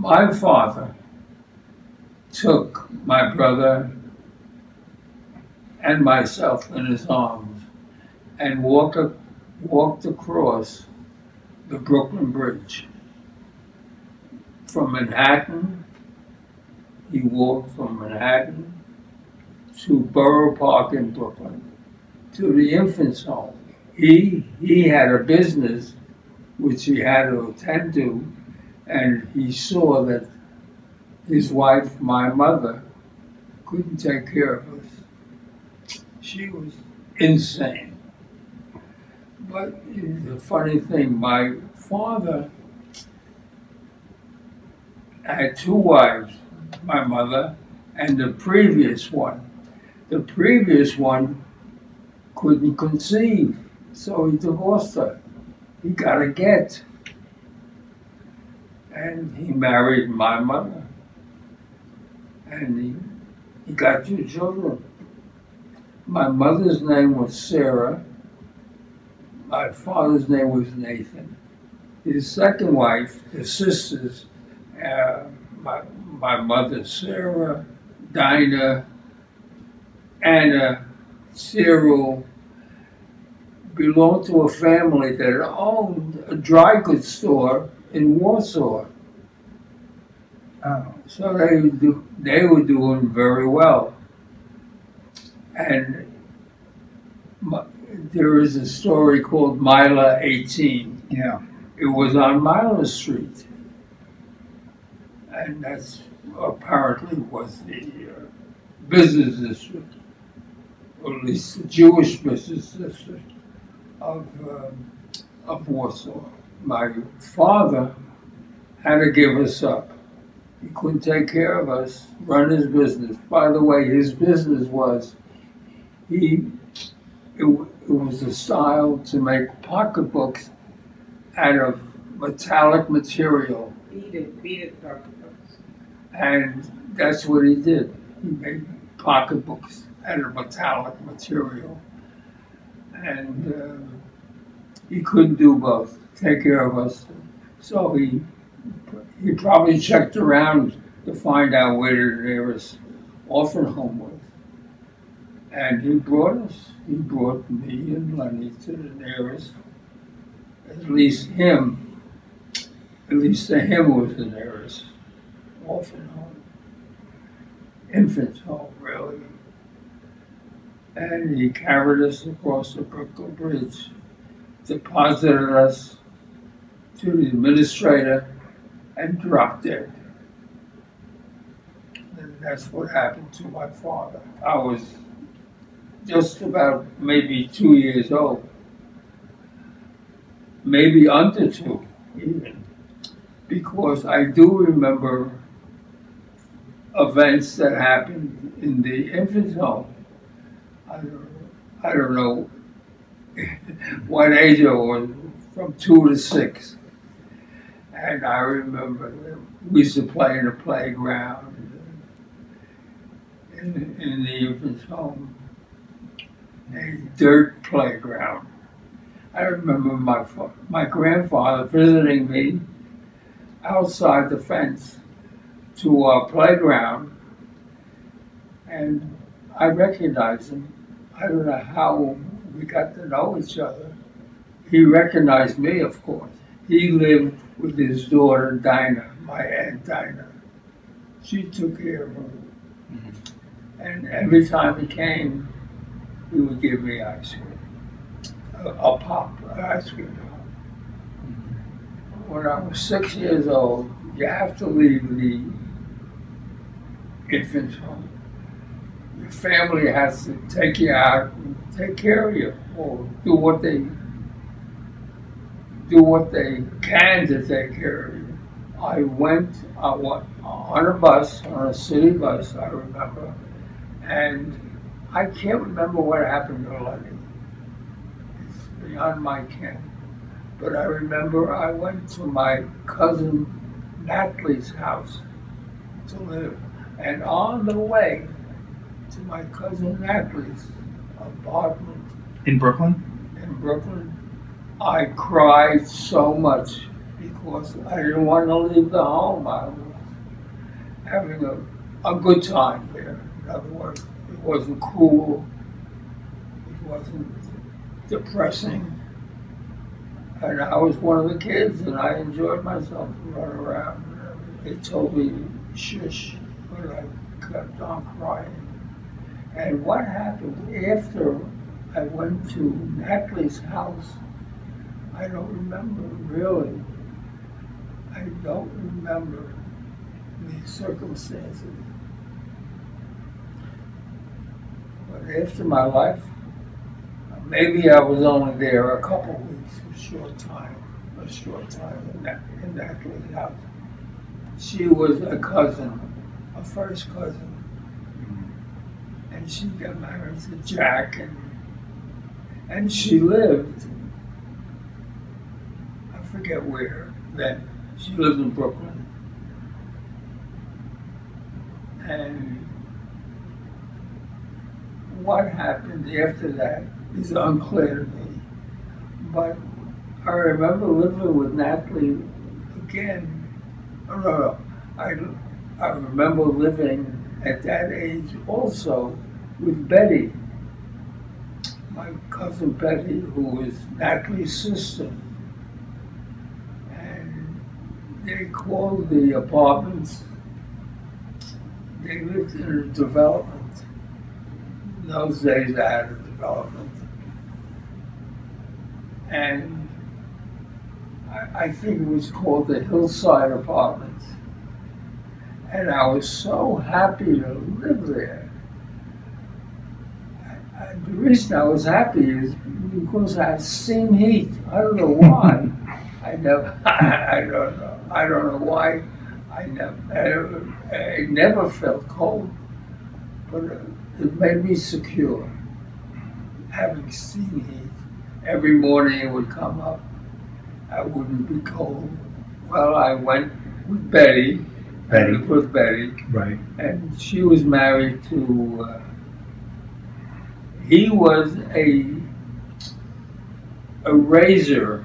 my father took my brother and myself in his arms and walked across the Brooklyn Bridge. From Manhattan, he walked from Manhattan to Borough Park in Brooklyn, to the infant's home. He had a business which he had to attend to, and he saw that his wife, my mother, couldn't take care of us. She was insane. But the funny thing, my father had two wives, my mother and the previous one. The previous one couldn't conceive, so he divorced her. He got a get. And he married my mother. And he got two children. My mother's name was Sarah. My father's name was Nathan. His second wife, the sisters, my mother, Sarah, Dinah, Anna, Cyril, belonged to a family that owned a dry goods store in Warsaw. So they were doing very well. And there is a story called Mila 18. Yeah. It was on Mila Street. And that's apparently was the business district, or at least the Jewish business district of Warsaw. My father had to give us up. He couldn't take care of us, run his business. By the way, his business was, it was a style to make pocketbooks out of metallic material. Beaded pocketbooks. And that's what he did. He made pocketbooks out of metallic material. And he couldn't do both, take care of us. So he probably checked around to find out where the nearest orphan home was. And he brought us, he brought me and Lenny to the nearest, at least to him was the nearest orphan home, infant's home, really. And he carried us across the Brooklyn Bridge, deposited us to the administrator, and dropped dead. And that's what happened to my father. I was just about maybe 2 years old, maybe under two even, because I do remember events that happened in the infant's home. I don't know what age I was, from 2 to 6. And I remember we used to play in the playground in the infant's home, a dirt playground. I remember my grandfather visiting me outside the fence to our playground, and I recognized him. I don't know how we got to know each other. He recognized me, of course. He lived with his daughter, Dinah, my Aunt Dinah. She took care of him. Mm-hmm. And every time he came, he would give me ice cream. A pop, an ice cream pop. Mm-hmm. When I was 6 years old, you have to leave the infant's home. Your family has to take you out and take care of you, or do what they can to take care of you. I went on a bus, on a city bus, I remember, and I can't remember what happened to Lenny. It's beyond my ken. But I remember I went to my cousin Natalie's house to live, and on the way to my cousin Natalie's apartment in Brooklyn, I cried so much because I didn't want to leave the home. I having a good time there. In other words, it wasn't cruel, it wasn't depressing. And I was one of the kids, and I enjoyed myself running around. They told me, shush, but I kept on crying. And what happened after I went to Natalie's house, I don't remember, really. I don't remember the circumstances. But after my life, maybe I was only there a couple of weeks, a short time in Natalie's house. She was a cousin, a first cousin. And she got married to Jack, and she lived, I forget where then, she lived in Brooklyn. And what happened after that is unclear to me, but I remember living with Natalie again. I remember living at that age also with Betty, my cousin Betty, who was Natalie's sister. And they called the apartments, they lived in a development. In those days I had a development. And I think it was called the Hillside Apartments. And I was so happy to live there. The reason I was happy is because I had steam heat. I don't know why. I don't know why. I never felt cold, but it made me secure. Having steam heat, every morning it would come up. I wouldn't be cold. Well, I went with Betty. Betty. With Betty. Right. And she was married to. He was a razor,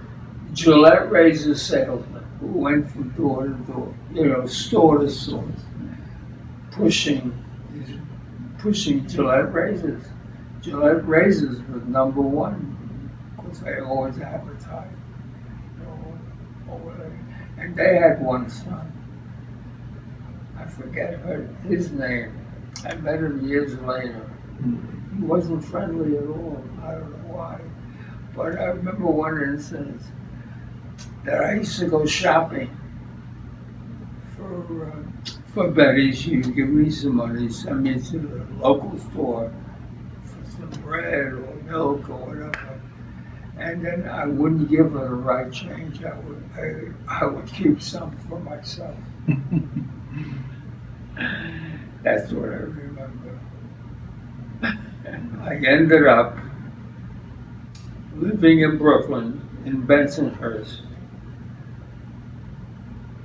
Gillette razor salesman who went from door to door, you know, store to store, pushing Gillette razors. Gillette razors was number one because they always advertised. And they had one son. I forget his name. I met him years later. He wasn't friendly at all. I don't know why. But I remember one instance that I used to go shopping for Betty. She would give me some money, send me to the local store for some bread or milk or whatever. And then I wouldn't give her the right change. I would keep some for myself. That's what I remember. I ended up living in Brooklyn, in Bensonhurst,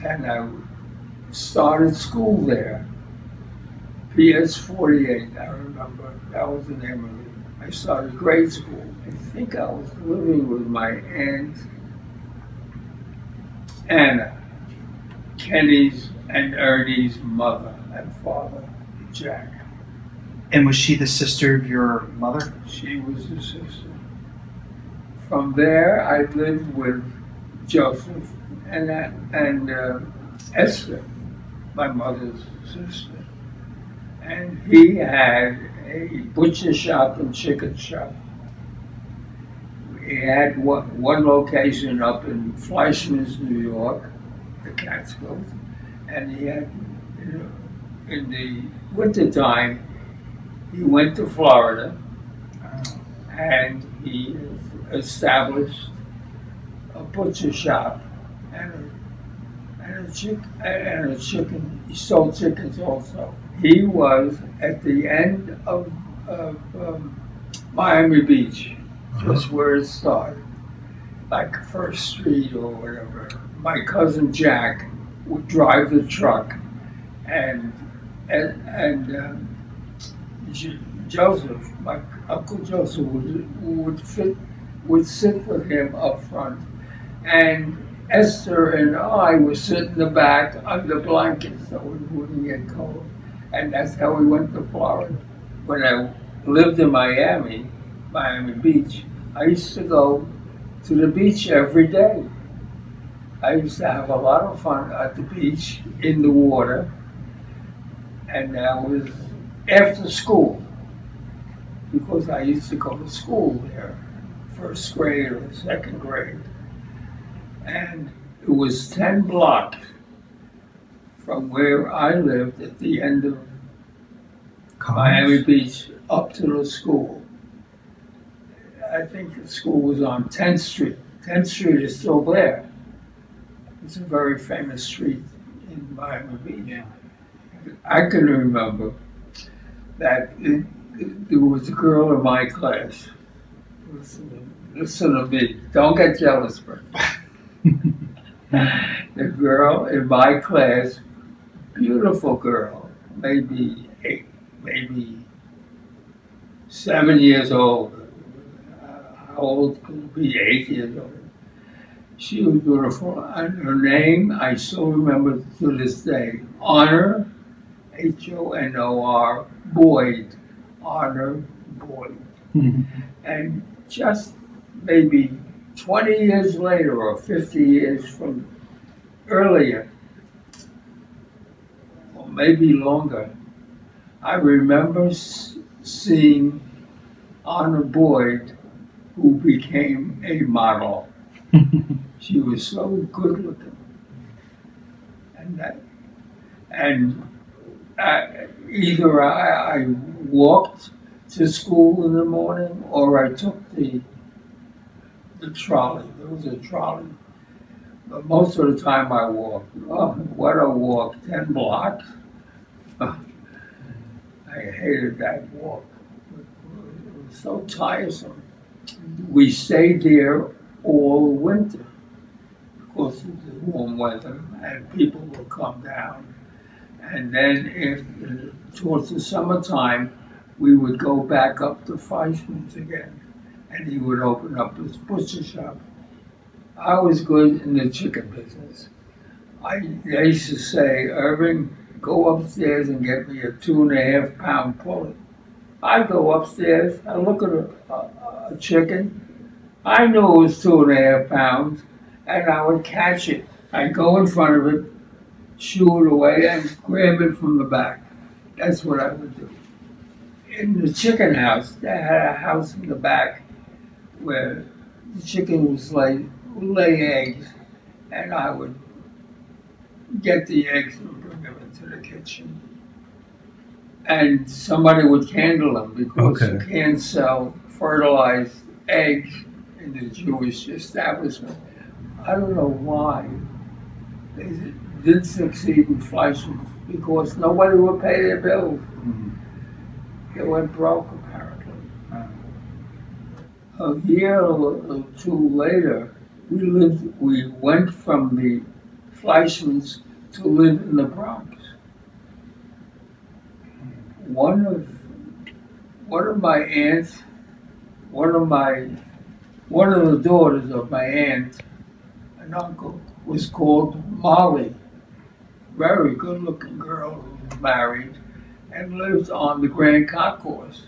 and I started school there. PS48, I remember, that was the name of it. I started grade school. I think I was living with my aunt Anna, Kenny's and Ernie's mother and father, Jack. And was she the sister of your mother? She was the sister. From there, I lived with Joseph and Esther, my mother's sister. And he had a butcher shop and chicken shop. He had one location up in Fleischmann's, New York, the Catskills, and he had, in the wintertime, he went to Florida and he established a butcher shop and a chicken. He sold chickens also. He was at the end of Miami Beach, just where it started, like First Street or whatever. My cousin Jack would drive the truck and Joseph, my Uncle Joseph, would sit with him up front, and Esther and I would sit in the back under blankets so we wouldn't get cold. And that's how we went to Florida. When I lived in Miami, Miami Beach, I used to go to the beach every day. I used to have a lot of fun at the beach, in the water, and that was after school, because I used to go to school there, first grade or second grade. And it was 10 blocks from where I lived at the end of Miami Beach up to the school. I think the school was on 10th Street. 10th Street is still there. It's a very famous street in Miami Beach. Yeah. I can remember that there was a girl in my class. Listen to me. Don't get jealous, bro. The girl in my class, beautiful girl, maybe 7 years old. How old could be? 8 years old. She was beautiful, and her name I still remember to this day. Honor, H-O-N-O-R, Boyd. Honor Boyd. And just maybe 20 years later, or 50 years from earlier, or maybe longer, I remember seeing Honor Boyd, who became a model. She was so good looking, and either I walked to school in the morning, or I took the trolley. There was a trolley, but most of the time I walked. Oh, what a walk! 10 blocks. Oh, I hated that walk. It was so tiresome. We stayed there all winter, because it was warm weather, and people would come down. And then towards the summertime, we would go back up to Fleischmann's again, and he would open up his butcher shop. I was good in the chicken business. They used to say, Irving, go upstairs and get me a 2.5 pound pullet. I'd go upstairs, I'd look at a chicken. I knew it was 2.5 pounds, and I would catch it. I'd go in front of it, shoo it away, and grab it from the back. That's what I would do. In the chicken house, they had a house in the back where the chicken was lay eggs, and I would get the eggs and bring them into the kitchen. And somebody would candle them, because you can't sell fertilized eggs in the Jewish establishment. I don't know why they did succeed in Fleischmann's, because nobody would pay their bills. They went broke, apparently. A year or two later, we went from the Fleischmann's to live in the Bronx. One of my aunts, one of the daughters of my aunt and uncle was called Molly. Very good looking girl who was married and lived on the Grand Concourse.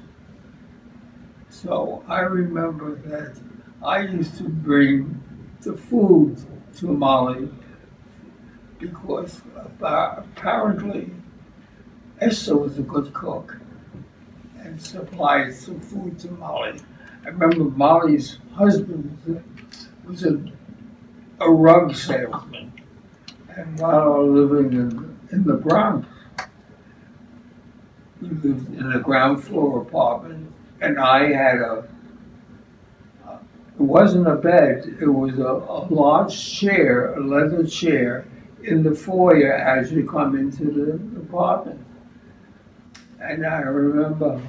So I remember that I used to bring the food to Molly, because apparently Esther was a good cook and supplied some food to Molly. I remember Molly's husband was a rug salesman, and while I was living in the Bronx, we lived in a ground floor apartment, and I had it wasn't a bed, it was a large chair, a leather chair, in the foyer as you come into the apartment. And I remember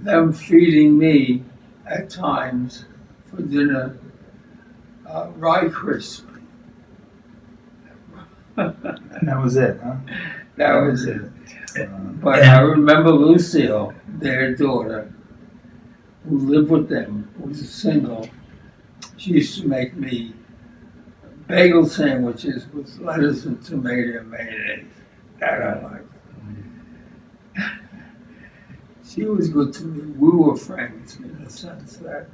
them feeding me at times for dinner Rye Crisp. And that was it, huh? That was it. But I remember Lucille, their daughter, who lived with them, who was single. She used to make me bagel sandwiches with lettuce and tomato and mayonnaise. That I liked. She was good to me. We were friends in the sense that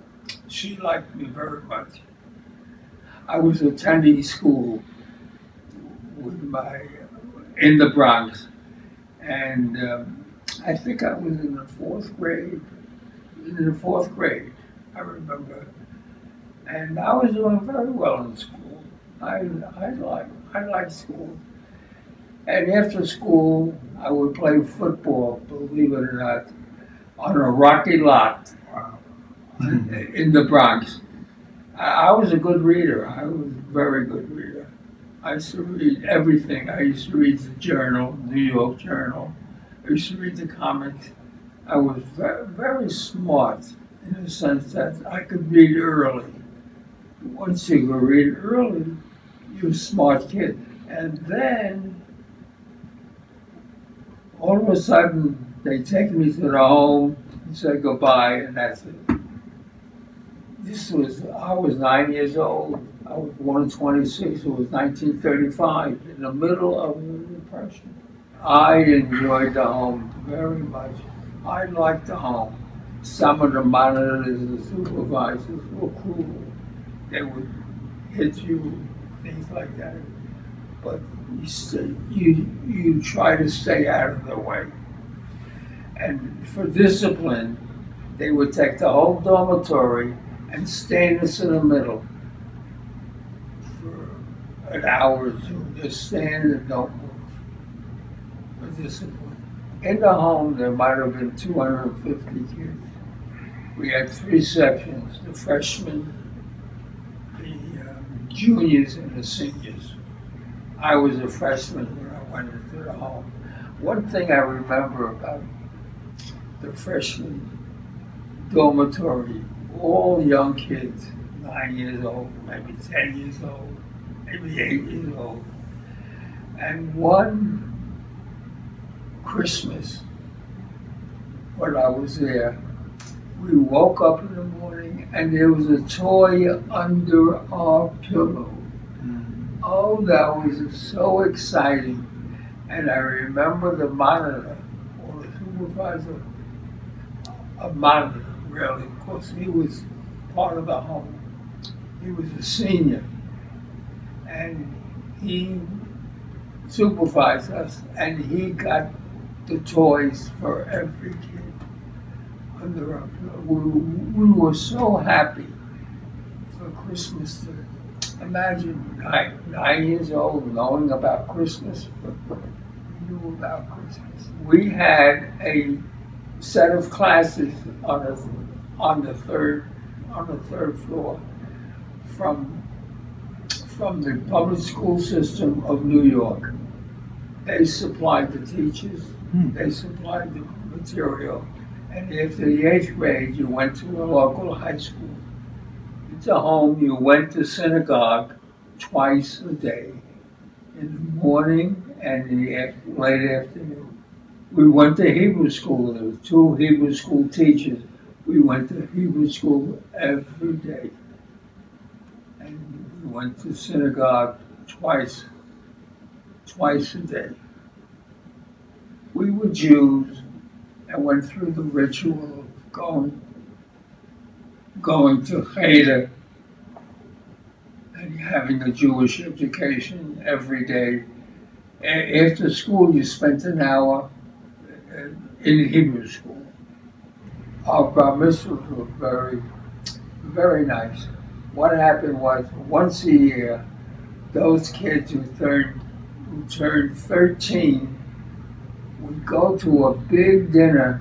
she liked me very much. I was attending school with in the Bronx, and I think I was in the fourth grade. I remember, and I was doing very well in school. I liked school, and after school I would play football. Believe it or not, on a rocky lot in the Bronx. I was a good reader. I was a very good reader. I used to read everything. I used to read the Journal, New York Journal. I used to read the comics. I was very, very smart in the sense that I could read early. Once you could read early, you're a smart kid. And then, all of a sudden, they take me to the home and say goodbye, and that's it. I was 9 years old. I was born in 26. It was 1935, in the middle of the Depression. I enjoyed the home very much. I liked the home. Some of the monitors and supervisors were cruel. They would hit you, things like that. But you try to stay out of the way. And for discipline, they would take the whole dormitory and stand us in the middle for an hour or two. Just stand and don't move for discipline. In the home, there might have been 250 kids. We had three sections: the freshmen, the juniors, and the seniors. I was a freshman when I went into the home. One thing I remember about the freshman dormitory, all young kids, 9 years old, maybe 10 years old, maybe 8 years old. And one Christmas, when I was there, we woke up in the morning and there was a toy under our pillow. Mm. Oh, that was so exciting. And I remember the monitor, or the supervisor, a monitor. Really, of course, he was part of the home. He was a senior, and he supervised us, and he got the toys for every kid under our pillow. We were so happy for Christmas. To imagine 9 years old knowing about Christmas, but we knew about Christmas. We had a set of classes on the third floor from the public school system of New York. They supplied the teachers, they supplied the material, and after the eighth grade you went to a local high school. It's a home. You went to synagogue twice a day, in the morning and in the late afternoon. We went to Hebrew school. There were two Hebrew school teachers. We went to Hebrew school every day. And we went to synagogue twice a day. We were Jews and went through the ritual of going to Chira and having a Jewish education every day. After school, you spent an hour in Hebrew school. Our bar mitzvahs were very, very nice. What happened was, once a year, those kids who turned 13 would go to a big dinner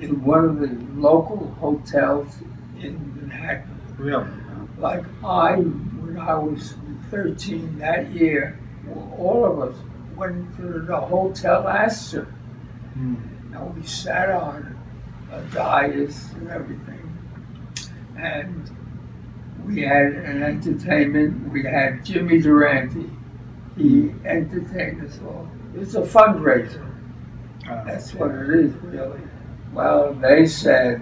in one of the local hotels in Manhattan. Really? Like when I was 13 that year, all of us went to the Hotel Astor. Mm. And we sat on a dais and everything. And we had an entertainment. We had Jimmy Durante. He entertained us all. It's a fundraiser. That's what it is, really. Well, they said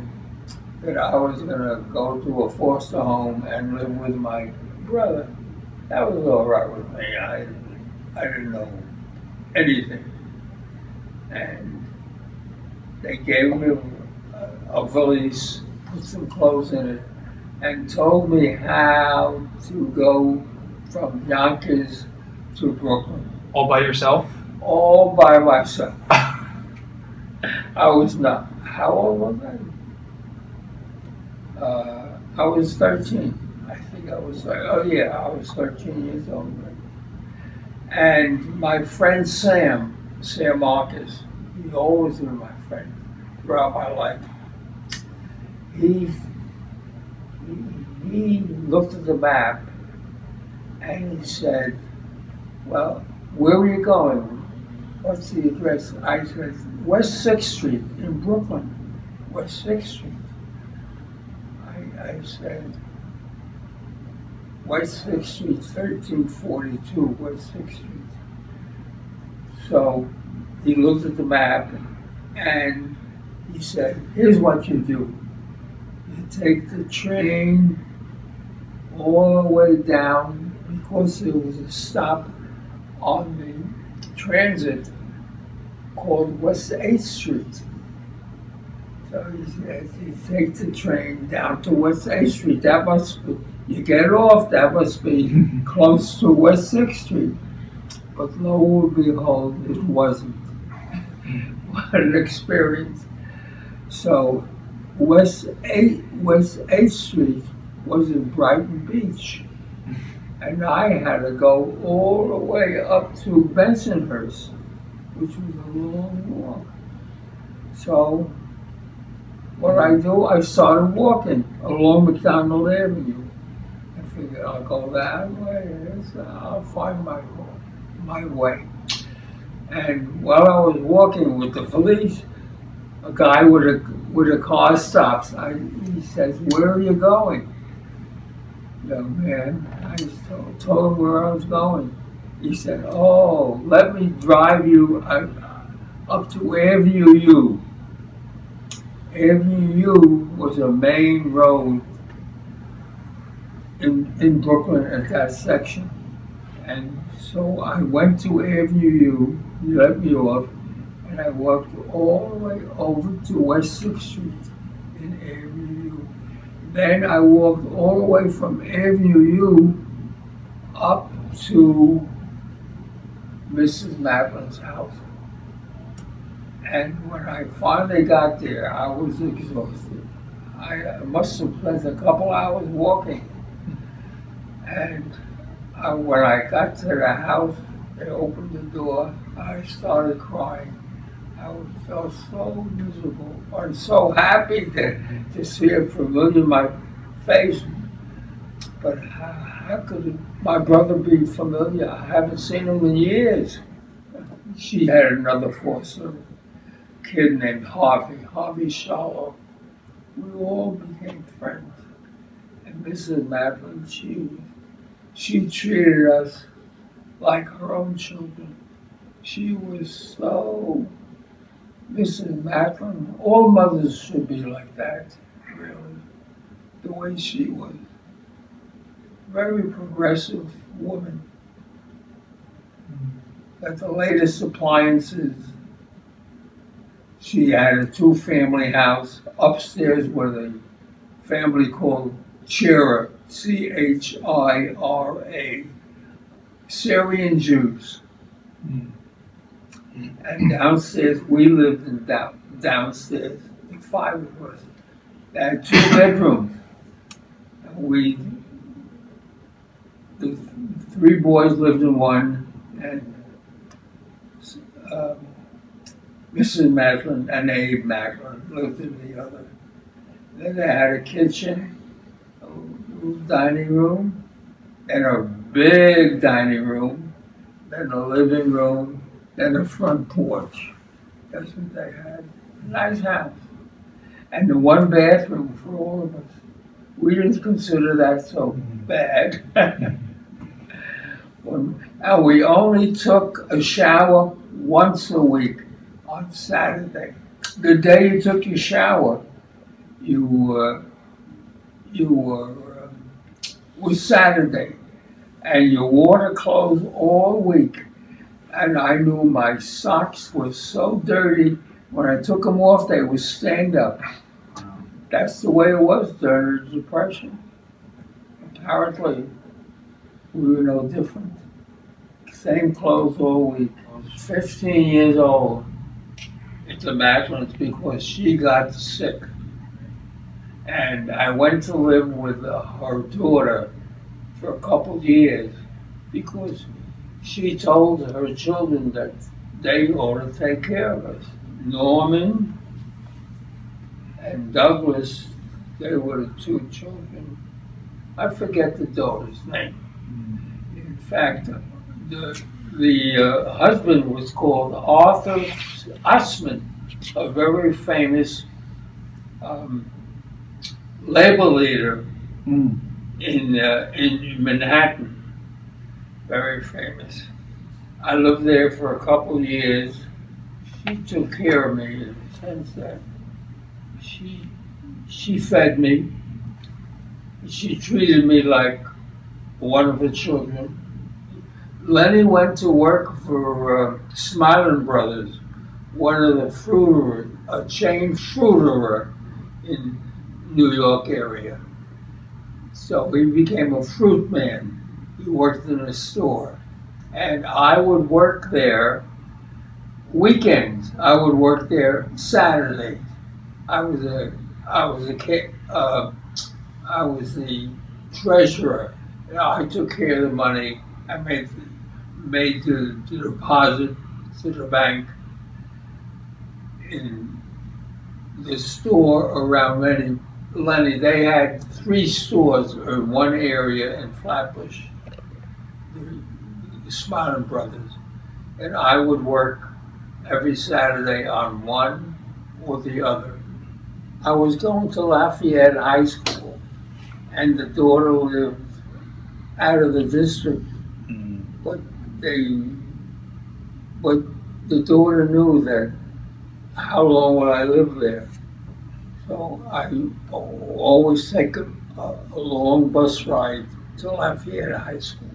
that I was going to go to a foster home and live with my brother. That was all right with me. I didn't know anything. And they gave me a valise, put some clothes in it, and told me how to go from Yonkers to Brooklyn. All by yourself? All by myself. I was not. How old was I? I was 13. I think I was like, oh yeah, I was 13 years old. And my friend Sam Marcus, he's always been my friend throughout my life. He looked at the map and he said, well, where were you going? What's the address? I said, West 6th Street in Brooklyn. West 6th Street. I said, West 6th Street, 1342, West 6th Street. So he looked at the map and he said, here's what you do. You take the train all the way down, because there was a stop on the transit called West 8th Street. So he said, you take the train down to West 8th Street. That must be, you get off, that must be close to West 6th Street. But lo and behold, it wasn't. What an experience. So West 8th Street was in Brighton Beach. And I had to go all the way up to Bensonhurst, which was a long walk. So what I do, I started walking along McDonald Avenue. I figured I'll go that way, I'll find my way. And while I was walking with the police, a guy with a car stops. He says, where are you going? Young man, I told him where I was going. He said, oh, let me drive you up to Avenue U. Avenue U was a main road in Brooklyn at that section. And so I went to Avenue U, he let me off, and I walked all the way over to West 6th Street in Avenue U. Then I walked all the way from Avenue U up to Mrs. Madeline's house. And when I finally got there, I was exhausted. I must have spent a couple hours walking. And when I got to the house, they opened the door, I started crying. I felt so miserable. I'm so happy to see a familiar in my face. But how could my brother be familiar? I haven't seen him in years. She had another foster kid named Harvey Shallow. We all became friends. And Mrs. Madeline, she treated us like her own children. She was so... Mrs. Madeline, all mothers should be like that, really, the way she was. Very progressive woman. At the latest appliances, she had a two-family house upstairs with a family called Chira, C-H-I-R-A, Syrian Jews. And downstairs, we lived in downstairs, the five of us. They had two bedrooms. And the three boys lived in one, and Mrs. Madeline and Abe Madeline lived in the other. Then they had a kitchen, a little dining room, and a big dining room, then a living room, and a front porch. That's what they had. Nice house. And the one bathroom for all of us. We didn't consider that so bad. And we only took a shower once a week on Saturday. The day you took your shower, you were Saturday. and you wore the clothes all week. And I knew my socks were so dirty, when I took them off, they would stand up. That's the way it was during the Depression. Apparently, we were no different. Same clothes all week. I was 15 years old. It's immaculate because she got sick. And I went to live with her daughter for a couple of years because she told her children that they ought to take care of us. Norman and Douglas, they were the two children. I forget the daughter's name. In fact, the husband was called Arthur Usman, a very famous labor leader in Manhattan. Very famous. I lived there for a couple of years. She took care of me in the sense that she fed me. She treated me like one of her children. Lenny went to work for Smiling Brothers, one of the fruiterers, a chain fruiterer in New York area. So he became a fruit man. He worked in a store. And I would work there weekends. I would work there Saturdays. I was the treasurer. You know, I took care of the money. I made the deposit to the bank in the store around Lenny. They had three stores in one area in Flatbush, the Smiling Brothers. And I would work every Saturday on one or the other. I was going to Lafayette High School, and the daughter lived out of the district. But the daughter knew that how long would I live there. So I always take a long bus ride to Lafayette High School.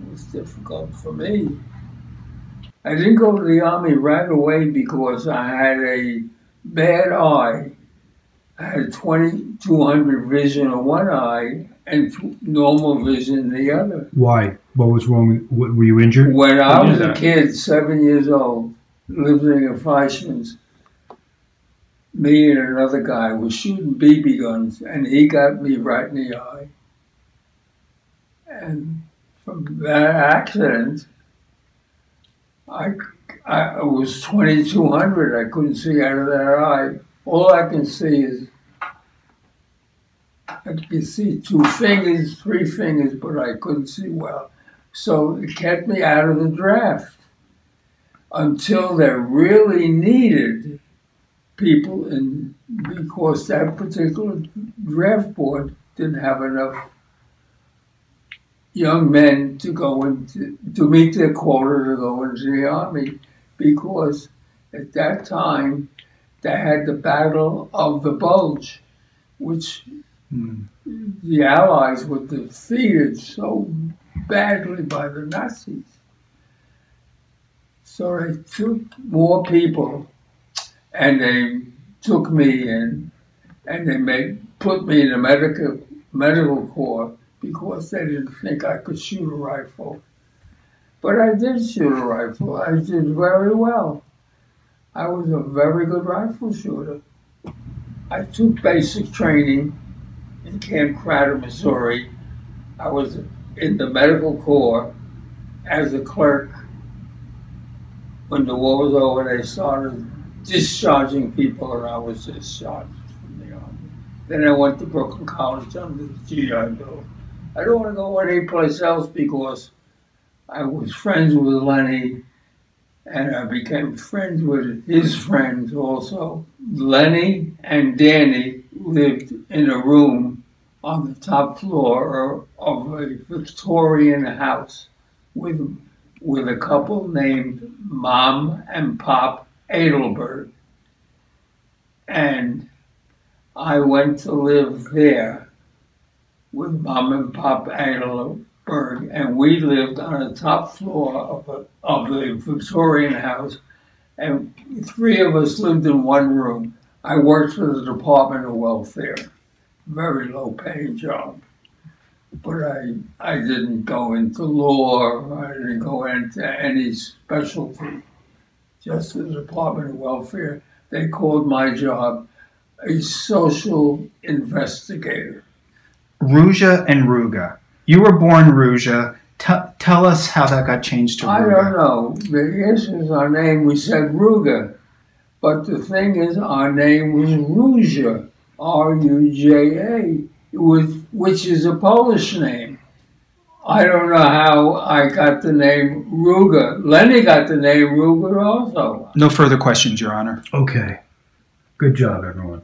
It was difficult for me. I didn't go to the Army right away because I had a bad eye. I had 200 vision in one eye and normal vision in the other. Why? What was wrong? Were you injured? When I was a kid, 7 years old, living in Fleischmann's, me and another guy were shooting BB guns, and he got me right in the eye. And from that accident, I was 2200. I couldn't see out of that eye. All I can see is, I could see two fingers, three fingers, but I couldn't see well. So it kept me out of the draft until they really needed people, in, because that particular draft board didn't have enough young men to go into, to meet their quota to go into the Army, because at that time they had the Battle of the Bulge, which the Allies were defeated so badly by the Nazis. So they took more people, and they took me in, and they put me in the medical corps because they didn't think I could shoot a rifle. But I did shoot a rifle. I did very well. I was a very good rifle shooter. I took basic training in Camp Crowder, Missouri. I was in the medical corps as a clerk. When the war was over, they started discharging people, and I was discharged from the Army. Then I went to Brooklyn College under the GI Bill. I don't want to go anyplace else because I was friends with Lenny, and I became friends with his friends also. Lenny and Danny lived in a room on the top floor of a Victorian house with a couple named Mom and Pop Adelberg. And I went to live there with Mom and Pop Engelberg, and we lived on the top floor of the Victorian house, and three of us lived in one room. I worked for the Department of Welfare, very low-paying job. But I didn't go into law, I didn't go into any specialty. Just the Department of Welfare, they called my job a social investigator. Ruja and Ruga. You were born Ruja. Tell us how that got changed to Ruga. I don't know. The issue is our name, we said Ruga. But the thing is, our name was Ruja, R-U-J-A. Which is a Polish name. I don't know how I got the name Ruga. Lenny got the name Ruga also. No further questions, Your Honor. Okay. Good job, everyone.